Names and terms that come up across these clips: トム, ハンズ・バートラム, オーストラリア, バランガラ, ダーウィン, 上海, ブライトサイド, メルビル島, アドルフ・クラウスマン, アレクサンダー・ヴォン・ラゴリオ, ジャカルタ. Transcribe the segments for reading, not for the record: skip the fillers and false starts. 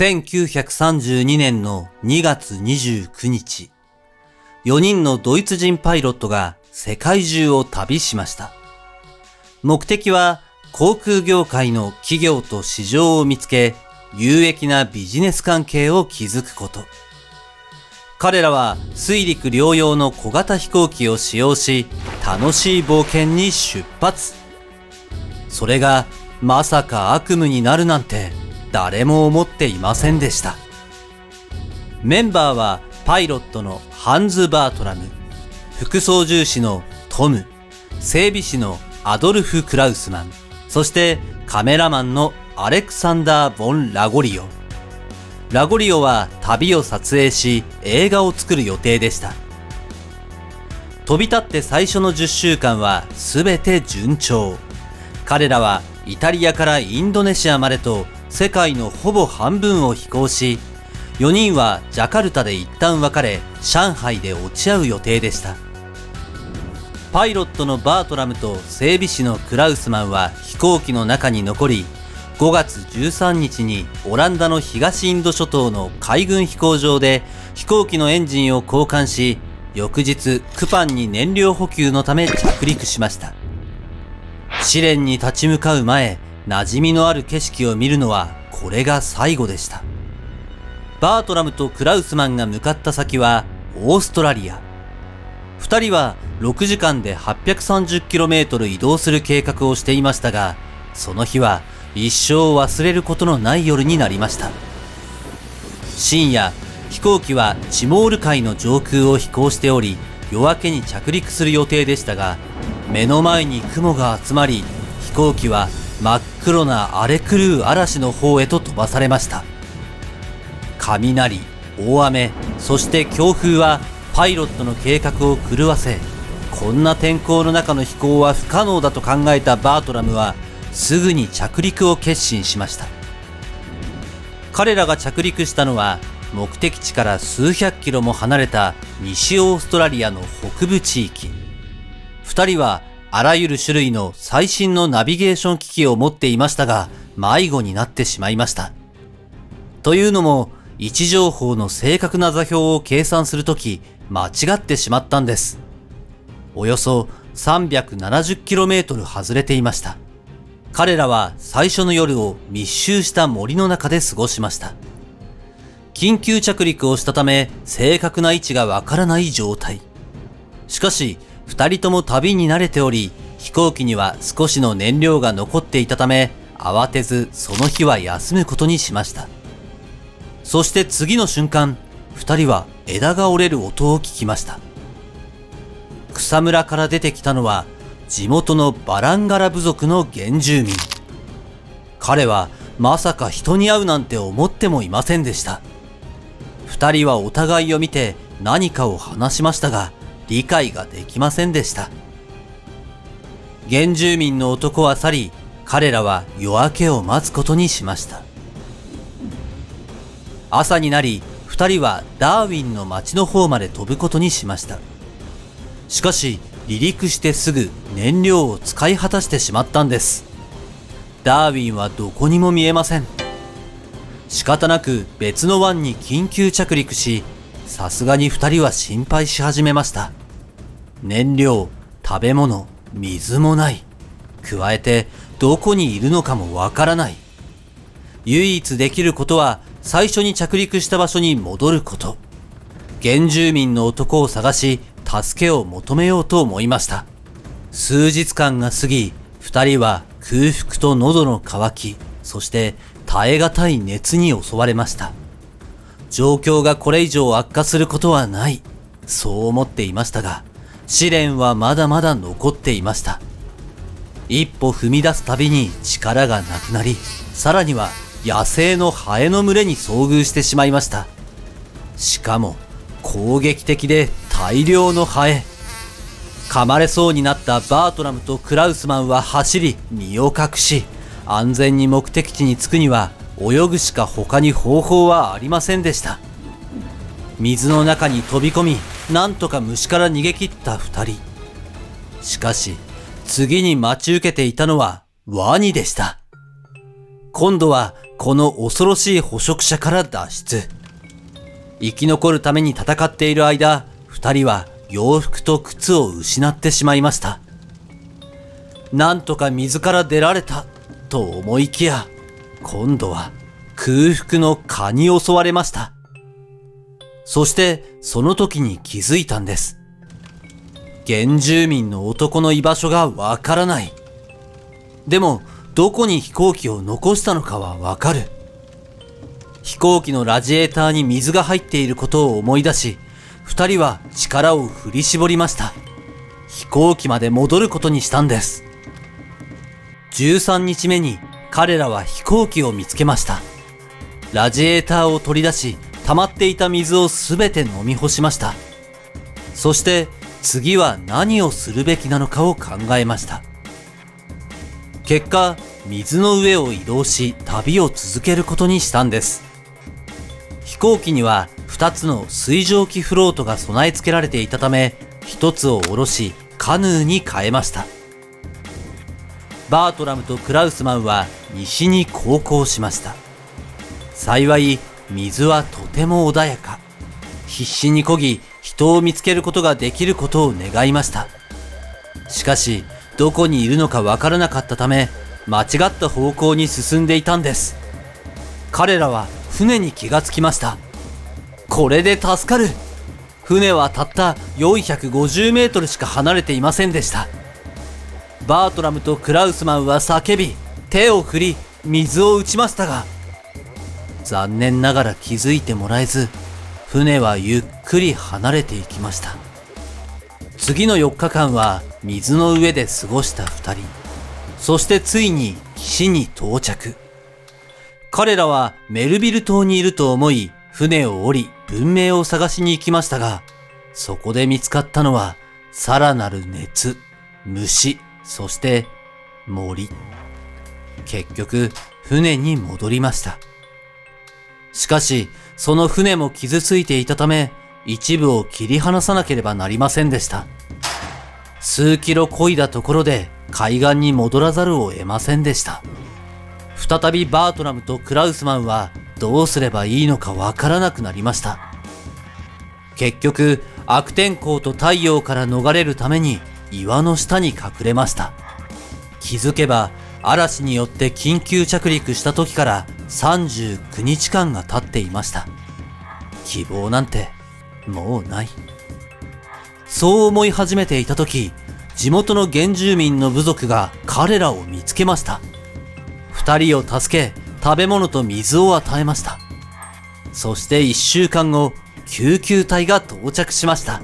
1932年の2月29日、4人のドイツ人パイロットが世界中を旅しました。目的は航空業界の企業と市場を見つけ、有益なビジネス関係を築くこと。彼らは水陸両用の小型飛行機を使用し、楽しい冒険に出発。それがまさか悪夢になるなんて誰も思っていませんでした。メンバーはパイロットのハンズ・バートラム、副操縦士のトム、整備士のアドルフ・クラウスマン、そしてカメラマンのアレクサンダー・ボン・ラゴリオ。ラゴリオは旅を撮影し映画を作る予定でした。飛び立って最初の10週間は全て順調。彼らはイタリアからインドネシアまでと世界のほぼ半分を飛行し、4人はジャカルタで一旦別れ、上海で落ち合う予定でした。パイロットのバートラムと整備士のクラウスマンは飛行機の中に残り、5月13日にオランダの東インド諸島の海軍飛行場で飛行機のエンジンを交換し、翌日クパンに燃料補給のため着陸しました。試練に立ち向かう前、馴染みのある景色を見るのはこれが最後でした。バートラムとクラウスマンが向かった先はオーストラリア。2人は6時間で 830km 移動する計画をしていましたが、その日は一生忘れることのない夜になりました。深夜、飛行機はチモール海の上空を飛行しており、夜明けに着陸する予定でしたが、目の前に雲が集まり、飛行機は真っ黒な荒れ狂う嵐の方へと飛ばされました。雷、大雨、そして強風はパイロットの計画を狂わせ、こんな天候の中の飛行は不可能だと考えたバートラムはすぐに着陸を決心しました。彼らが着陸したのは目的地から数百キロも離れた西オーストラリアの北部地域。二人はあらゆる種類の最新のナビゲーション機器を持っていましたが、迷子になってしまいました。というのも、位置情報の正確な座標を計算するとき、間違ってしまったんです。およそ 370km 外れていました。彼らは最初の夜を密集した森の中で過ごしました。緊急着陸をしたため、正確な位置がわからない状態。しかし、二人とも旅に慣れており、飛行機には少しの燃料が残っていたため、慌てずその日は休むことにしました。そして次の瞬間、二人は枝が折れる音を聞きました。草むらから出てきたのは、地元のバランガラ部族の原住民。彼はまさか人に会うなんて思ってもいませんでした。二人はお互いを見て何かを話しましたが、理解ができませんでした。原住民の男は去り、彼らは夜明けを待つことにしました。朝になり、二人はダーウィンの町の方まで飛ぶことにしました。しかし、離陸してすぐ燃料を使い果たしてしまったんです。ダーウィンはどこにも見えません。仕方なく別の湾に緊急着陸し、さすがに二人は心配し始めました。燃料、食べ物、水もない。加えて、どこにいるのかもわからない。唯一できることは、最初に着陸した場所に戻ること。原住民の男を探し、助けを求めようと思いました。数日間が過ぎ、二人は空腹と喉の渇き、そして耐え難い熱に襲われました。状況がこれ以上悪化することはない。そう思っていましたが、試練はまだまだ残っていました。一歩踏み出すたびに力がなくなり、さらには野生のハエの群れに遭遇してしまいました。しかも、攻撃的で大量のハエ。噛まれそうになったバートラムとクラウスマンは走り、身を隠し、安全に目的地に着くには、泳ぐしか他に方法はありませんでした。水の中に飛び込み、なんとか虫から逃げ切った二人。しかし、次に待ち受けていたのはワニでした。今度はこの恐ろしい捕食者から脱出。生き残るために戦っている間、二人は洋服と靴を失ってしまいました。なんとか水から出られたと思いきや、今度は空腹の蚊に襲われました。そしてその時に気づいたんです。原住民の男の居場所がわからない。でも、どこに飛行機を残したのかはわかる。飛行機のラジエーターに水が入っていることを思い出し、二人は力を振り絞りました。飛行機まで戻ることにしたんです。13日目に彼らは飛行機を見つけました。ラジエーターを取り出し、溜まっていた水をすべて飲み干しました。そして次は何をするべきなのかを考えました。結果、水の上を移動し旅を続けることにしたんです。飛行機には2つの水蒸気フロートが備え付けられていたため、1つを下ろしカヌーに変えました。バートラムとクラウスマンは西に航行しました。幸い、水はとても穏やか。必死に漕ぎ、人を見つけることができることを願いました。しかし、どこにいるのかわからなかったため、間違った方向に進んでいたんです。彼らは船に気がつきました。これで助かる。船はたった450メートルしか離れていませんでした。バートラムとクラウスマンは叫び、手を振り、水を打ちましたが、残念ながら気づいてもらえず、船はゆっくり離れていきました。次の4日間は水の上で過ごした2人。そしてついに岸に到着。彼らはメルビル島にいると思い、船を降り文明を探しに行きましたが、そこで見つかったのはさらなる熱、虫、そして森。結局船に戻りました。しかし、その船も傷ついていたため、一部を切り離さなければなりませんでした。数キロ漕いだところで海岸に戻らざるを得ませんでした。再びバートラムとクラウスマンはどうすればいいのかわからなくなりました。結局、悪天候と太陽から逃れるために岩の下に隠れました。気づけば嵐によって緊急着陸した時から39日間が経っていました。希望なんてもうない。そう思い始めていた時、地元の原住民の部族が彼らを見つけました。二人を助け、食べ物と水を与えました。そして1週間後、救急隊が到着しました。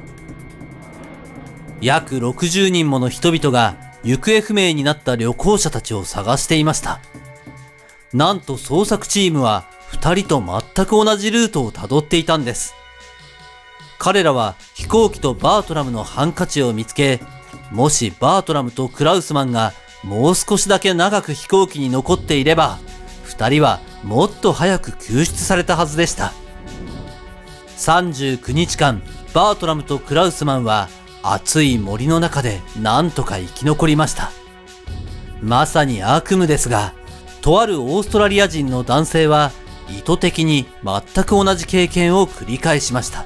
約60人もの人々が行方不明になった旅行者たちを探していました。なんと捜索チームは2人と全く同じルートをたどっていたんです。彼らは飛行機とバートラムのハンカチを見つけ、もしバートラムとクラウスマンがもう少しだけ長く飛行機に残っていれば、2人はもっと早く救出されたはずでした。39日間、バートラムとクラウスマンは暑い森の中でなんとか生き残りました。まさに悪夢ですが、とあるオーストラリア人の男性は意図的に全く同じ経験を繰り返しました。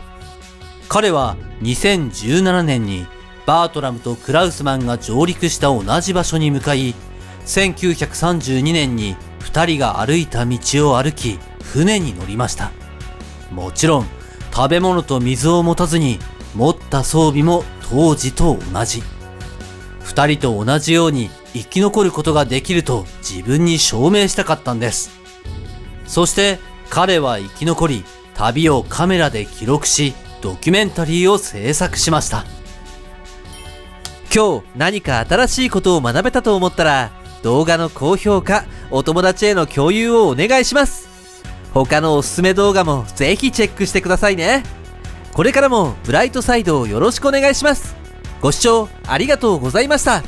彼は2017年にバートラムとクラウスマンが上陸した同じ場所に向かい、1932年に2人が歩いた道を歩き、船に乗りました。もちろん、食べ物と水を持たずに、持った装備も当時と同じ。2人と同じように生き残ることができると自分に証明したかったんです。そして彼は生き残り、旅をカメラで記録し、ドキュメンタリーを制作しました。今日何か新しいことを学べたと思ったら、動画の高評価、お友達への共有をお願いします。他のおすすめ動画もぜひチェックしてくださいね。これからもブライトサイドをよろしくお願いします。ご視聴ありがとうございました。